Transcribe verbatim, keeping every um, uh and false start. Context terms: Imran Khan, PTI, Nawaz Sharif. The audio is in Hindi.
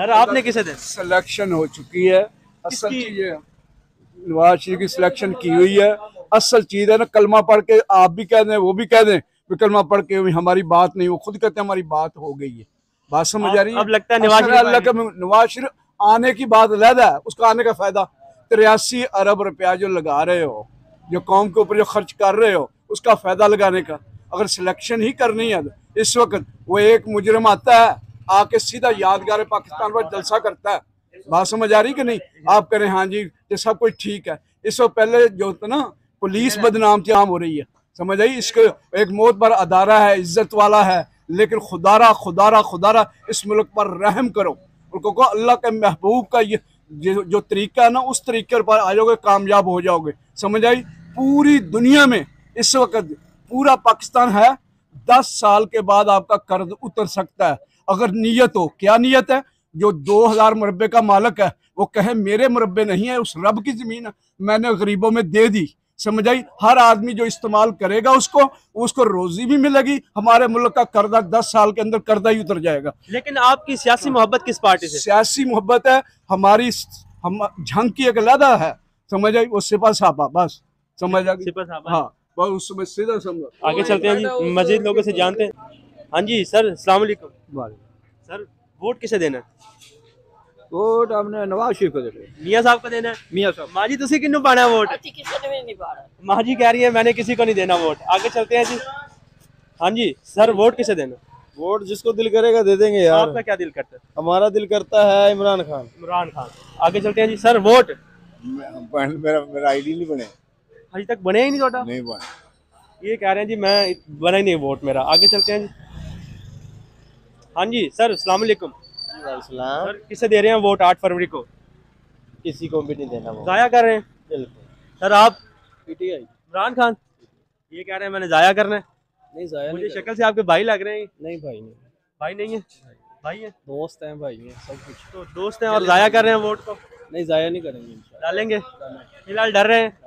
अरे आपने किसे दे सिलेक्शन हो चुकी है। असल चीज है नवाज शरीफ की सिलेक्शन की हुई है। असल चीज है ना, कलमा पढ़ के आप भी कह दें वो भी कह दें भी कलमा पढ़ के हमारी बात नहीं, वो खुद कहते हैं हमारी बात हो गई है। बात समझ आ रही है? अब लगता है नवाज शरीफ आने की बात अलग है, उसका आने का फायदा तिरासी अरब रुपया जो लगा रहे हो, जो कौम के ऊपर जो खर्च कर रहे हो, उसका फायदा लगाने का। अगर सिलेक्शन ही करनी है इस वक्त वो एक मुजरिम आता है आके सीधा यादगार पाकिस्तान पर जलसा करता है। बात समझ आ रही कि नहीं? आप करें हाँ जी ये सब कुछ ठीक है। इससे पहले जो होता ना पुलिस बदनाम आम हो रही है, समझ आई? इसको एक मोतबर अदारा है, इज्जत वाला है, लेकिन खुदारा खुदारा खुदारा इस मुल्क पर रहम करो। उनको अल्लाह के महबूब का ये जो तरीका है ना उस तरीके पर आ जाओगे, कामयाब हो जाओगे। समझ आई? पूरी दुनिया में इस वक्त पूरा पाकिस्तान है, दस साल के बाद आपका कर्ज उतर सकता है अगर नीयत हो। क्या नीयत है? जो दो हजार मुरब्बे का मालिक है वो कहे मेरे मुरब्बे नहीं है, उस रब की जमीन है, मैंने गरीबों में दे दी। समझ आई? हर आदमी जो इस्तेमाल करेगा उसको उसको रोजी भी मिलेगी। हमारे मुल्क का कर्जा दस साल के अंदर कर्जा ही उतर जाएगा। लेकिन आपकी सियासी मोहब्बत किस पार्टी से? सियासी मोहब्बत है हमारी, हम झंग की एक अलहदा है। समझ आई? वो सिपा साहबा बस। समझ आ गई? हाँ उसमें सीधा समझ। आगे चलते हैं जी, मजीद लोगों से जानते हैं। हाँ जी सर, अस्सलाम वालेकुम। सर वोट किसे देना है? वोट हमने नवाज शरीफ को देना है। मियाँ साहब को देना है। मियाँ साहब माँ जी तुसी किन्नू पाना है वोट? माँ जी कह रही है मैंने किसी को नहीं देना वोट। आगे चलते हैं जी। हाँ जी सर, वोट किसे देना? वोट जिसको दिल करेगा दे देंगे यार। आपका क्या दिल करता है? हमारा दिल करता है इमरान खान। इमरान खान। आगे चलते हैं जी। सर वोट मेरा आई डी नहीं बने अभी तक, बने ही नहीं बने, ये कह रहे हैं जी मैं बना ही नहीं वोट मेरा। आगे चलते हैं जी। हाँ जी सर, अस्सलाम वालेकुम। सर किसे दे रहे हैं वोट आठ फरवरी को? किसी को भी नहीं देना, जाया कर रहे हैं बिल्कुल। सर आप? पीटीआई। इमरान खान ये कह रहे हैं मैंने जाया करना है। नहीं जाया मुझे शक्ल से आपके भाई लग रहे हैं। नहीं भाई नहीं, भाई नहीं है, भाई है, दोस्त हैं, भाई है सब कुछ, तो दोस्त हैं और जाया कर रहे हैं वोट को? नहीं जाया नहीं करेंगे, डालेंगे। फिलहाल डर रहे हैं।